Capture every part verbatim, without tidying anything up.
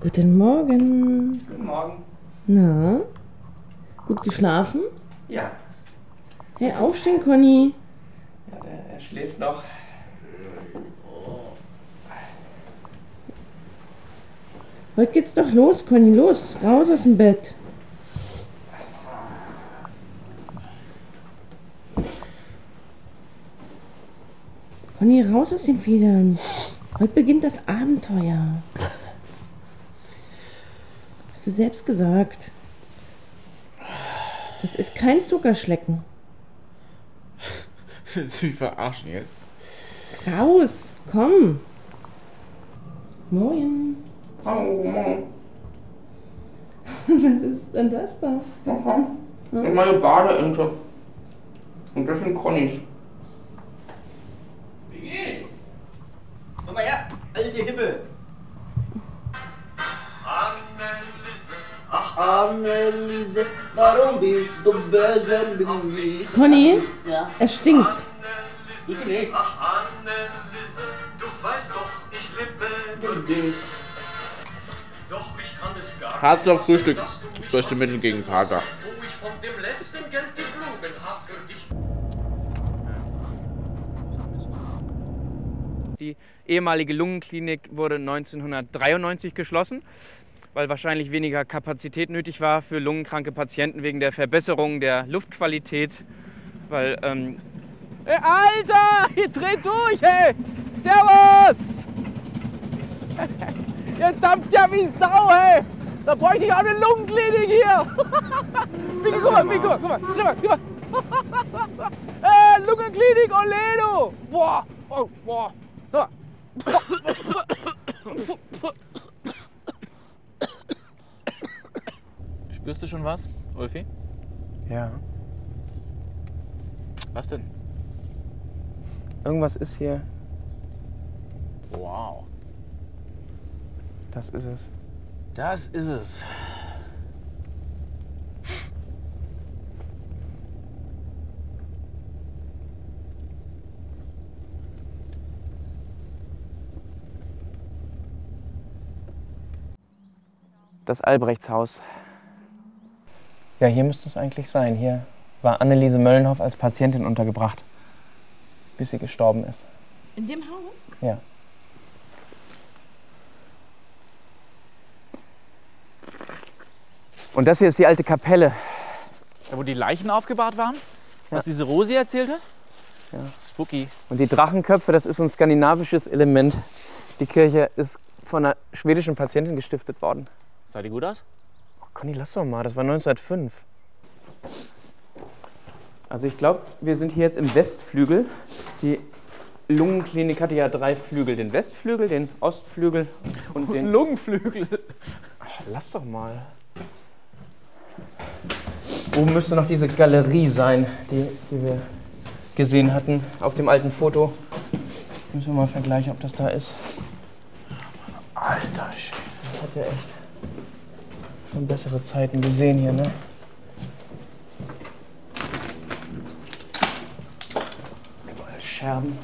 Guten Morgen. Guten Morgen. Na? Gut geschlafen? Ja. Hey, aufstehen, Konni. Ja, der, er schläft noch. Heute geht's doch los, Konni, los, raus aus dem Bett. Konni, raus aus den Federn. Heute beginnt das Abenteuer. Hast du selbst gesagt. Das ist kein Zuckerschlecken. Willst du mich verarschen jetzt? Raus, komm. Moin. Hallo, Mann. Was ist denn das da? Aha. Das ist meine Badeente. Und das sind Konnis. Wie geht's? Komm mal her, alte Hippe. Anneliese, ach Anneliese, warum bist du böse mit mir? Konni, ja? Es stinkt. Anneliese, ach Anneliese, du weißt doch, ich liebe nur dich. Doch, ich kann es gar Harzloch Frühstück, das beste Mittel gegen Vater. Wo ich von dem letzten Geld die Blumen hab für dich. Die ehemalige Lungenklinik wurde neunzehnhundertdreiundneunzig geschlossen, weil wahrscheinlich weniger Kapazität nötig war für lungenkranke Patienten wegen der Verbesserung der Luftqualität. Weil, ähm... Ey, Alter! Ihr dreht durch, ey! Servus! Ihr dampft ja wie Sau, ey! Da bräuchte ich auch eine Lungenklinik hier! Guck mal, guck mal, guck mal, guck mal, guck mal! Ey, Lungenklinik, Oledo! Boah! Oh, boah! So. Spürst du schon was, Ulfi? Ja. Was denn? Irgendwas ist hier. Wow. Das ist es. Das ist es. Das Albrechtshaus. Ja, hier müsste es eigentlich sein. Hier war Anneliese Möllenhoff als Patientin untergebracht, bis sie gestorben ist. In dem Haus? Ja. Und das hier ist die alte Kapelle. Da, wo die Leichen aufgebahrt waren, was ja diese Rosi erzählte. Ja. Spooky. Und die Drachenköpfe, das ist so ein skandinavisches Element. Die Kirche ist von einer schwedischen Patientin gestiftet worden. Sah die gut aus? Oh, Konni, lass doch mal, das war neunzehnhundertfünf. Also ich glaube, wir sind hier jetzt im Westflügel. Die Lungenklinik hatte ja drei Flügel. Den Westflügel, den Ostflügel und, und den... Lungenflügel. Ach, lass doch mal. Oben müsste noch diese Galerie sein, die, die wir gesehen hatten auf dem alten Foto. Müssen wir mal vergleichen, ob das da ist. Alter Schwede. Das hat ja echt... schon bessere Zeiten gesehen hier, ne? Überall Scherben.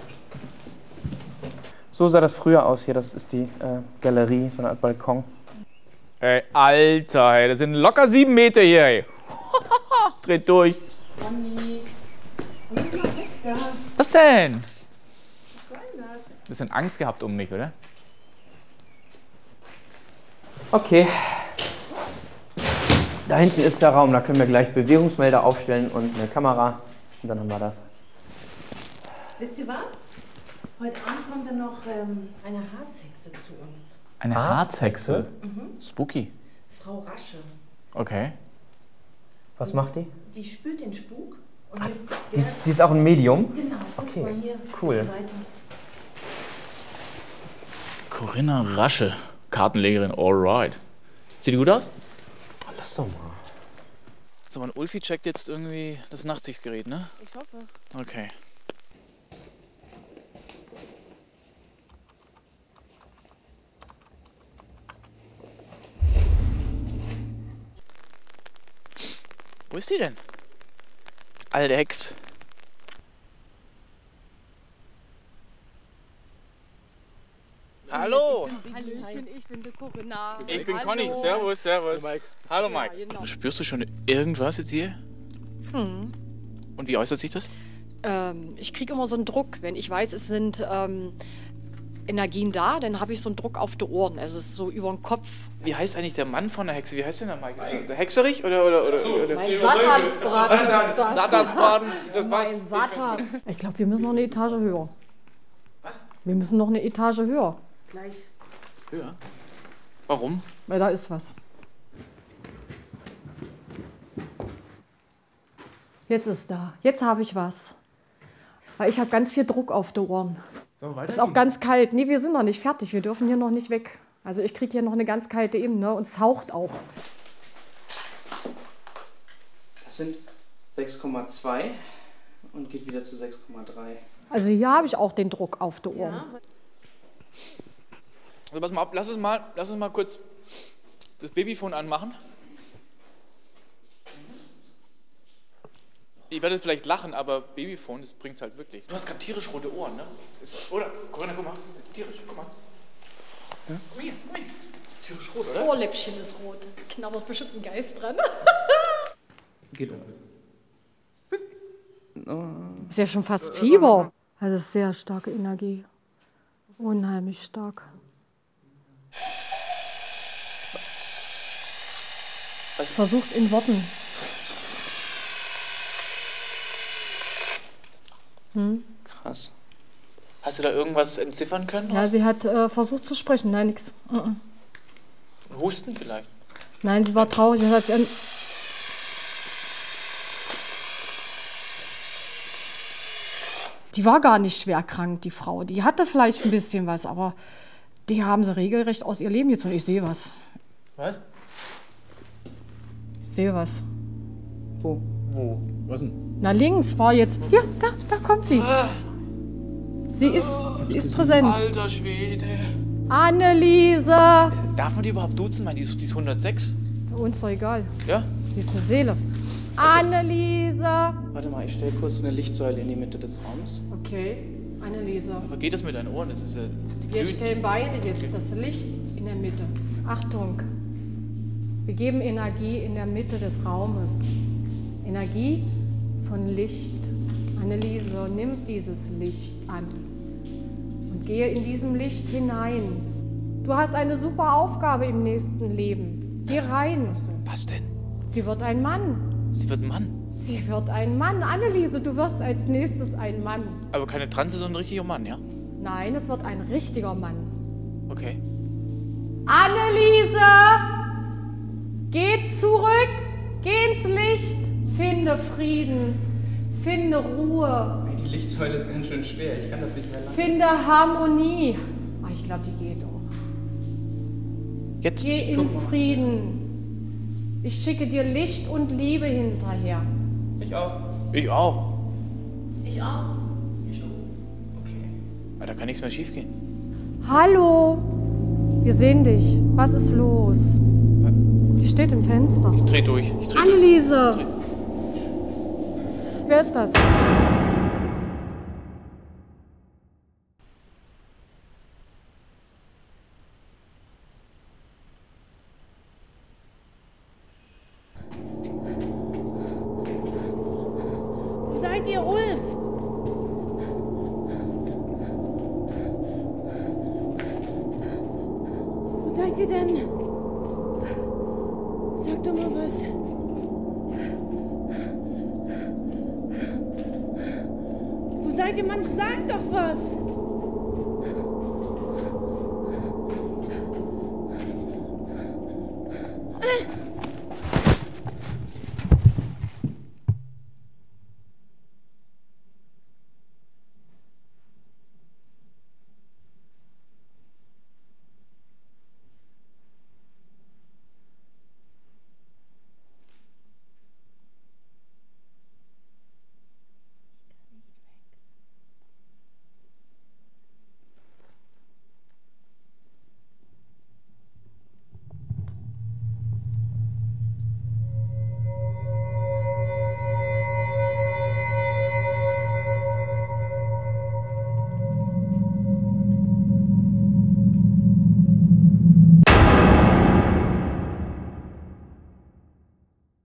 So sah das früher aus hier. Das ist die äh, Galerie, so eine Art Balkon. Ey, Alter, ey, das sind locker sieben Meter hier, ey. Dreht durch. Konni, komm mal weg da. Was denn? Was soll denn das? Bisschen Angst gehabt um mich, oder? Okay. Da hinten ist der Raum, da können wir gleich Bewegungsmelder aufstellen und eine Kamera. Und dann haben wir das. Wisst ihr was? Heute Abend kommt dann noch ähm, eine Harzhexe zu uns. Eine Harzhexe? Mhm. Spooky. Frau Rasche. Okay. Was macht die? Die spürt den Spuk. Und ah, die, ist, die ist auch ein Medium? Genau. Okay, mal hier cool. Corinna Rasche, Kartenlegerin, alright. Sieht die gut aus? Lass doch mal. So, man, Ulfi checkt jetzt irgendwie das Nachtsichtgerät, ne? Ich hoffe. Okay. Wo ist die denn? Alte Hex. Hallo! Hallöchen, ich bin die Corinna. Ich bin Konni. Servus, servus. Hallo Mike. Hallo, Mike. Ja, genau. Spürst du schon irgendwas jetzt hier? Hm. Und wie äußert sich das? Ähm, ich kriege immer so einen Druck. Wenn ich weiß, es sind ähm, Energien da, dann habe ich so einen Druck auf die Ohren. Es ist so über den Kopf. Wie heißt eigentlich der Mann von der Hexe? Wie heißt denn der Mike? Mike. Der Hexerich? Oder, oder, oder, so, oder? Mein Satansbraten ist das. Satansbraten, das war's. Satan. Ich glaube, wir müssen noch eine Etage höher. Was? Wir müssen noch eine Etage höher. Gleich. Höher? Warum? Weil da ist was. Jetzt ist da. Jetzt habe ich was. Weil ich habe ganz viel Druck auf die Ohren. Ist auch ganz kalt. Nee, wir sind noch nicht fertig. Wir dürfen hier noch nicht weg. Also ich kriege hier noch eine ganz kalte Ebene und es haucht auch. Das sind sechs Komma zwei und geht wieder zu sechs Komma drei. Also hier habe ich auch den Druck auf die Ohren. Ja. Also pass mal ab, lass uns mal, lass uns mal kurz das Babyphone anmachen. Ich werde vielleicht lachen, aber Babyphone, das bringt's halt wirklich. Du hast gerade tierisch rote Ohren, ne? Ist, oder? Corinna, guck mal. Tierisch, guck mal. Ja? Komm hier, komm hier. Tierisch rot, das Ohrläppchen oder? Ist rot. Knabbert bestimmt ein Geist dran. Geht um. Ist ja schon fast Fieber. Also sehr starke Energie. Unheimlich stark. Was? Versucht in Worten. Hm. Krass. Hast du da irgendwas entziffern können? Ja, sie hat äh, versucht zu sprechen. Nein, nichts. Mhm. Husten vielleicht? Nein, sie war traurig. Sie hat sich die war gar nicht schwer krank, die Frau. Die hatte vielleicht ein bisschen was, aber die haben sie regelrecht aus ihr Leben gezogen. Ich sehe was. Was? Ich sehe was. Wo? Wo? Was denn? Na links war jetzt. Hier, da, da kommt sie. Ah. Sie ist, ah, sie ist präsent. Alter Schwede. Anneliese. Darf man die überhaupt duzen? Meine, die ist, die ist hundertsechs. Bei uns doch egal. Ja? Die ist eine Seele. Also, Anneliese. Warte mal, ich stelle kurz eine Lichtsäule in die Mitte des Raums. Okay, Anneliese. Aber geht das mit deinen Ohren? Das ist ja wir blöd. Stellen beide jetzt okay. Das Licht in der Mitte. Achtung. Wir geben Energie in der Mitte des Raumes. Energie von Licht. Anneliese, nimm dieses Licht an und gehe in diesem Licht hinein. Du hast eine super Aufgabe im nächsten Leben. Geh was? Rein. Was denn? Sie wird ein Mann. Sie wird ein Mann? Sie wird ein Mann. Anneliese, du wirst als nächstes ein Mann. Aber keine Transe, sondern ein richtiger Mann, ja? Nein, es wird ein richtiger Mann. Okay. Anneliese! Geh zurück! Geh ins Licht! Finde Frieden! Finde Ruhe! Die Lichtsäule ist ganz schön schwer, ich kann das nicht mehr lange. Finde Harmonie! Oh, ich glaube, die geht auch. Jetzt? Geh in Frieden! Ich schicke dir Licht und Liebe hinterher. Ich auch. Ich auch. Ich auch. Ich auch. Okay. Da kann nichts mehr schief gehen. Hallo. Wir sehen dich. Was ist los? Die steht im Fenster. Ich dreh durch. Ich dreh Anneliese. Durch. Wer ist das? Ihr Ulf! Wo seid ihr denn? Sag doch mal was. Wo seid ihr, Mann? Sag doch was!